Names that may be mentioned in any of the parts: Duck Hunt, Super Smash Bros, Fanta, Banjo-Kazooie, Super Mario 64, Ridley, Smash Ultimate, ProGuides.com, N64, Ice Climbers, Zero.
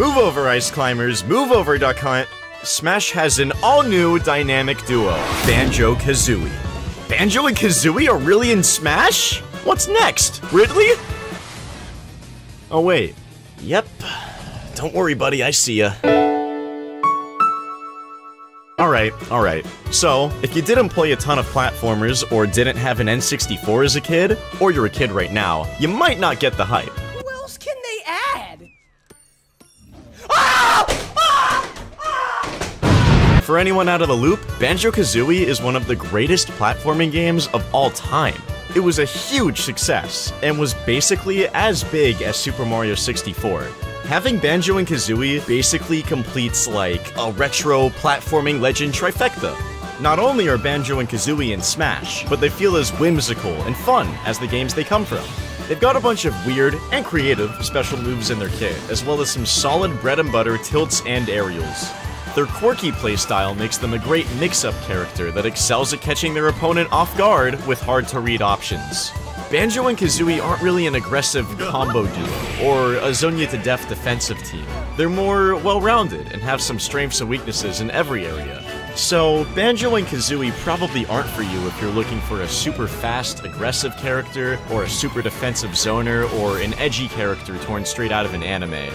Move over, Ice Climbers! Move over, Duck Hunt! Smash has an all-new dynamic duo, Banjo-Kazooie. Banjo and Kazooie are really in Smash? What's next, Ridley? Oh wait, yep. Don't worry, buddy, I see ya. Alright. So, if you didn't play a ton of platformers or didn't have an N64 as a kid, or you're a kid right now, you might not get the hype. Who else can they add? For anyone out of the loop, Banjo-Kazooie is one of the greatest platforming games of all time. It was a huge success, and was basically as big as Super Mario 64. Having Banjo and Kazooie basically completes, like, a retro platforming legend trifecta. Not only are Banjo and Kazooie in Smash, but they feel as whimsical and fun as the games they come from. They've got a bunch of weird and creative special moves in their kit, as well as some solid bread-and-butter tilts and aerials. Their quirky playstyle makes them a great mix-up character that excels at catching their opponent off guard with hard-to-read options. Banjo and Kazooie aren't really an aggressive combo duo, or a zone-you-to-death defensive team. They're more well-rounded and have some strengths and weaknesses in every area. So, Banjo and Kazooie probably aren't for you if you're looking for a super fast, aggressive character, or a super defensive zoner, or an edgy character torn straight out of an anime.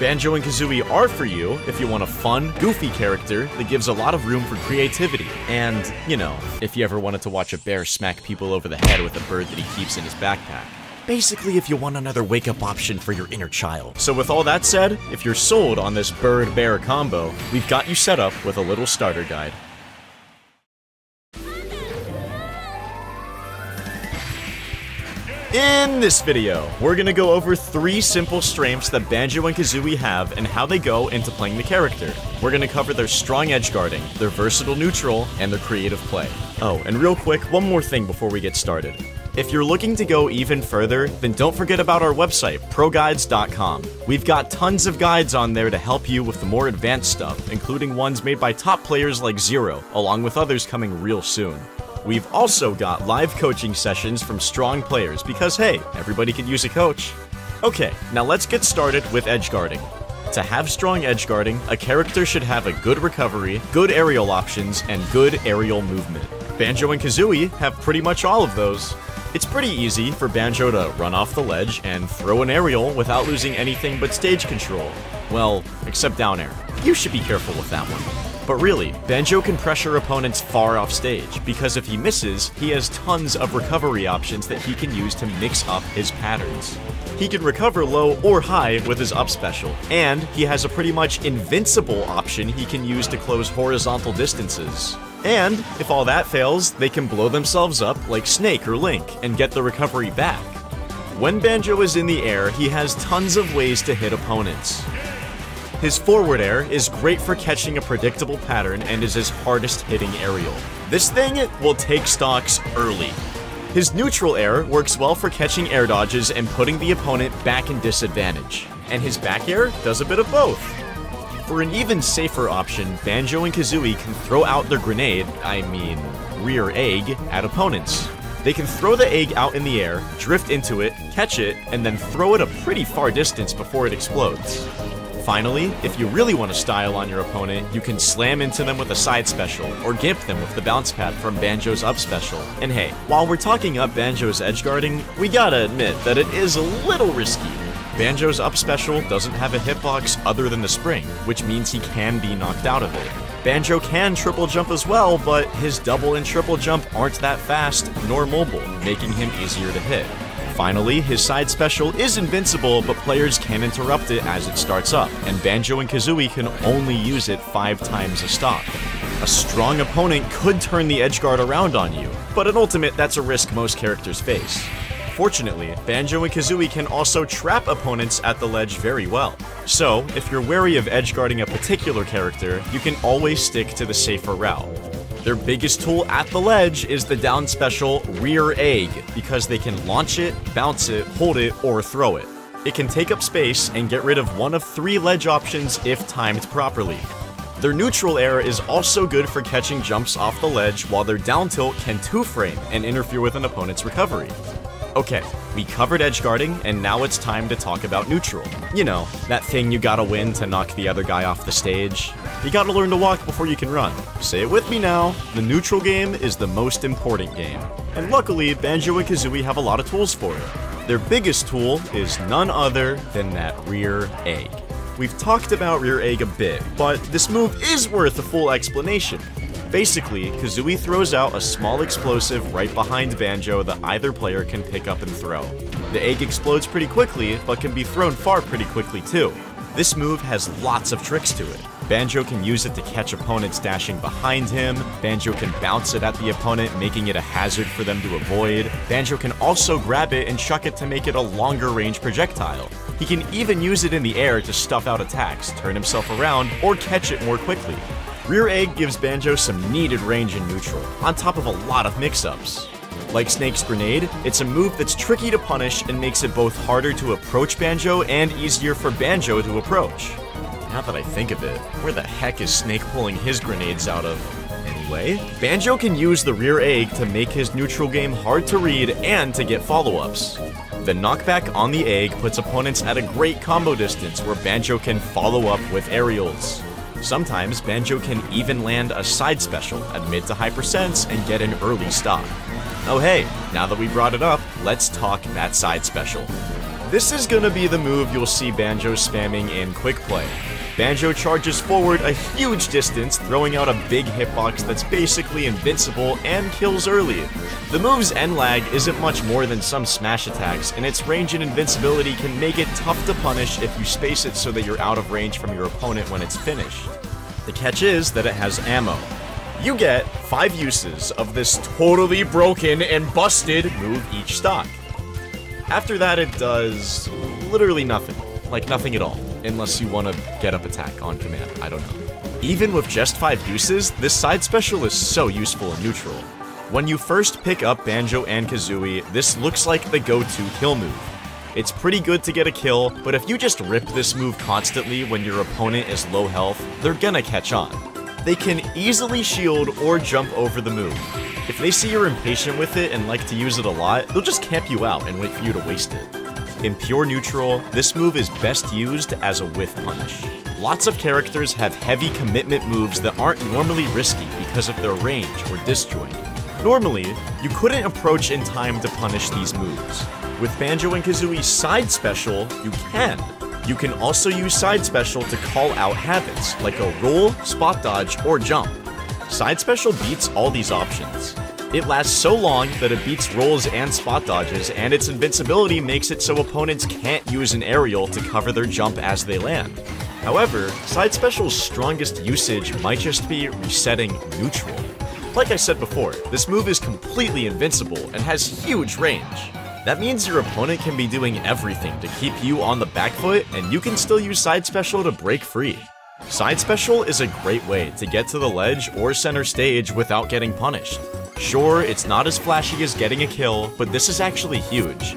Banjo and Kazooie are for you if you want a fun, goofy character that gives a lot of room for creativity. And, you know, if you ever wanted to watch a bear smack people over the head with a bird that he keeps in his backpack. Basically, if you want another wake-up option for your inner child. So with all that said, if you're sold on this bird-bear combo, we've got you set up with a little starter guide. In this video, we're gonna go over 3 simple strengths that Banjo and Kazooie have and how they go into playing the character. We're gonna cover their strong edgeguarding, their versatile neutral, and their creative play. Oh, and real quick, one more thing before we get started. If you're looking to go even further, then don't forget about our website, ProGuides.com. We've got tons of guides on there to help you with the more advanced stuff, including ones made by top players like Zero, along with others coming real soon. We've also got live coaching sessions from strong players because, hey, everybody could use a coach. Okay, now let's get started with edgeguarding. To have strong edgeguarding, a character should have a good recovery, good aerial options, and good aerial movement. Banjo and Kazooie have pretty much all of those. It's pretty easy for Banjo to run off the ledge and throw an aerial without losing anything but stage control. Well, except down air. You should be careful with that one. But really, Banjo can pressure opponents far off stage, because if he misses, he has tons of recovery options that he can use to mix up his patterns. He can recover low or high with his up special, and he has a pretty much invincible option he can use to close horizontal distances. And, if all that fails, they can blow themselves up like Snake or Link and get the recovery back. When Banjo is in the air, he has tons of ways to hit opponents. His forward air is great for catching a predictable pattern and is his hardest hitting aerial. This thing will take stocks early. His neutral air works well for catching air dodges and putting the opponent back in disadvantage. And his back air does a bit of both. For an even safer option, Banjo and Kazooie can throw out their grenade, I mean, rear egg, at opponents. They can throw the egg out in the air, drift into it, catch it, and then throw it a pretty far distance before it explodes. Finally, if you really want to style on your opponent, you can slam into them with a side special, or gimp them with the bounce pad from Banjo's up special. And hey, while we're talking up Banjo's edgeguarding, we gotta admit that it is a little risky. Banjo's up special doesn't have a hitbox other than the spring, which means he can be knocked out of it. Banjo can triple jump as well, but his double and triple jump aren't that fast, nor mobile, making him easier to hit. Finally, his side special is invincible, but players can interrupt it as it starts up, and Banjo and Kazooie can only use it 5 times a stock. A strong opponent could turn the edgeguard around on you, but in Ultimate, that's a risk most characters face. Fortunately, Banjo and Kazooie can also trap opponents at the ledge very well. So, if you're wary of edgeguarding a particular character, you can always stick to the safer route. Their biggest tool at the ledge is the down special rear egg, because they can launch it, bounce it, hold it, or throw it. It can take up space and get rid of one of 3 ledge options if timed properly. Their neutral air is also good for catching jumps off the ledge, while their down tilt can 2-frame and interfere with an opponent's recovery. Okay, we covered edge guarding, and now it's time to talk about neutral. You know, that thing you gotta win to knock the other guy off the stage. You gotta learn to walk before you can run. Say it with me now, the neutral game is the most important game. And luckily, Banjo and Kazooie have a lot of tools for it. Their biggest tool is none other than that rear egg. We've talked about rear egg a bit, but this move is worth a full explanation. Basically, Kazooie throws out a small explosive right behind Banjo that either player can pick up and throw. The egg explodes pretty quickly, but can be thrown far pretty quickly too. This move has lots of tricks to it. Banjo can use it to catch opponents dashing behind him, Banjo can bounce it at the opponent, making it a hazard for them to avoid, Banjo can also grab it and chuck it to make it a longer range projectile. He can even use it in the air to stuff out attacks, turn himself around, or catch it more quickly. Rear egg gives Banjo some needed range in neutral, on top of a lot of mix-ups. Like Snake's grenade, it's a move that's tricky to punish and makes it both harder to approach Banjo and easier for Banjo to approach. Now that I think of it, where the heck is Snake pulling his grenades out of? Anyway, Banjo can use the rear egg to make his neutral game hard to read and to get follow-ups. The knockback on the egg puts opponents at a great combo distance where Banjo can follow up with aerials. Sometimes, Banjo can even land a side special at mid to high percents and get an early stop. Oh hey, now that we brought it up, let's talk that side special. This is gonna be the move you'll see Banjo spamming in Quick Play. Banjo charges forward a huge distance, throwing out a big hitbox that's basically invincible and kills early. The move's end lag isn't much more than some smash attacks, and its range and invincibility can make it tough to punish if you space it so that you're out of range from your opponent when it's finished. The catch is that it has ammo. You get 5 uses of this totally broken and busted move each stock. After that it does literally nothing, like nothing at all, unless you want to get up attack on command, I don't know. Even with just 5 uses, this side special is so useful in neutral. When you first pick up Banjo and Kazooie, this looks like the go-to kill move. It's pretty good to get a kill, but if you just rip this move constantly when your opponent is low health, they're gonna catch on. They can easily shield or jump over the move. If they see you're impatient with it and like to use it a lot, they'll just camp you out and wait for you to waste it. In pure neutral, this move is best used as a whiff punish. Lots of characters have heavy commitment moves that aren't normally risky because of their range or disjoint. Normally, you couldn't approach in time to punish these moves. With Banjo and Kazooie's side special, you can. You can also use side special to call out habits, like a roll, spot dodge, or jump. Side special beats all these options. It lasts so long that it beats rolls and spot dodges, and its invincibility makes it so opponents can't use an aerial to cover their jump as they land. However, side special's strongest usage might just be resetting neutral. Like I said before, this move is completely invincible and has huge range. That means your opponent can be doing everything to keep you on the back foot, and you can still use side special to break free. Side special is a great way to get to the ledge or center stage without getting punished. Sure, it's not as flashy as getting a kill, but this is actually huge.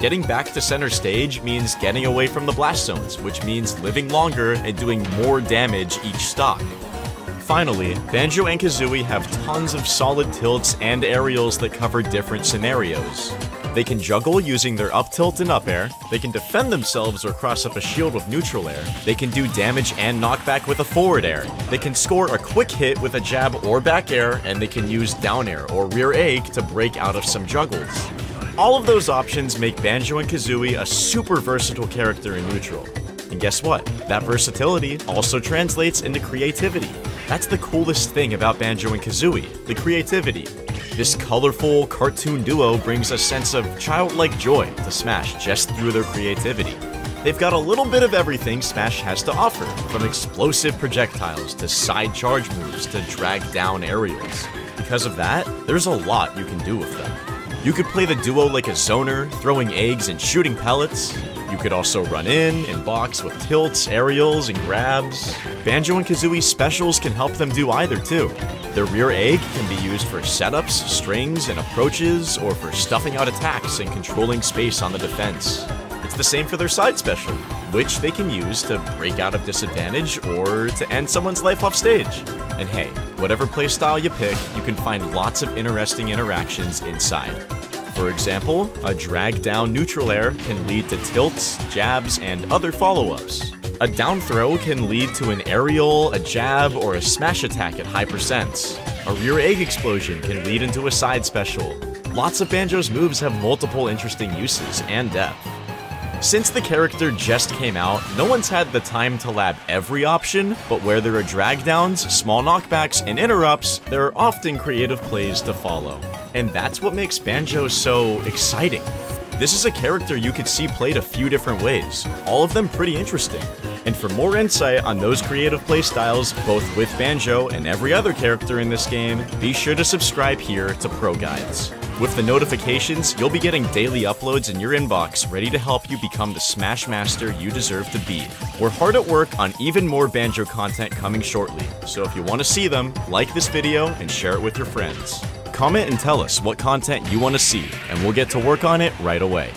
Getting back to center stage means getting away from the blast zones, which means living longer and doing more damage each stock. Finally, Banjo and Kazooie have tons of solid tilts and aerials that cover different scenarios. They can juggle using their up tilt and up air, they can defend themselves or cross up a shield with neutral air, they can do damage and knockback with a forward air, they can score a quick hit with a jab or back air, and they can use down air or rear egg to break out of some juggles. All of those options make Banjo and Kazooie a super versatile character in neutral. And guess what? That versatility also translates into creativity. That's the coolest thing about Banjo and Kazooie, the creativity. This colorful cartoon duo brings a sense of childlike joy to Smash just through their creativity. They've got a little bit of everything Smash has to offer, from explosive projectiles to side charge moves to drag down aerials. Because of that, there's a lot you can do with them. You could play the duo like a zoner, throwing eggs and shooting pellets. You could also run in and box with tilts, aerials, and grabs. Banjo and Kazooie's specials can help them do either too. Their rear egg can be used for setups, strings, and approaches, or for stuffing out attacks and controlling space on the defense. It's the same for their side special, which they can use to break out of disadvantage or to end someone's life off stage. And hey, whatever playstyle you pick, you can find lots of interesting interactions inside. For example, a drag-down neutral air can lead to tilts, jabs, and other follow-ups. A down throw can lead to an aerial, a jab, or a smash attack at high percents. A rear egg explosion can lead into a side special. Lots of Banjo's moves have multiple interesting uses and depth. Since the character just came out, no one's had the time to lab every option, but where there are drag downs, small knockbacks, and interrupts, there are often creative plays to follow. And that's what makes Banjo so exciting. This is a character you could see played a few different ways, all of them pretty interesting. And for more insight on those creative playstyles, both with Banjo and every other character in this game, be sure to subscribe here to Pro Guides. With the notifications, you'll be getting daily uploads in your inbox ready to help you become the Smash Master you deserve to be. We're hard at work on even more Banjo content coming shortly, so if you want to see them, like this video and share it with your friends. Comment and tell us what content you want to see, and we'll get to work on it right away.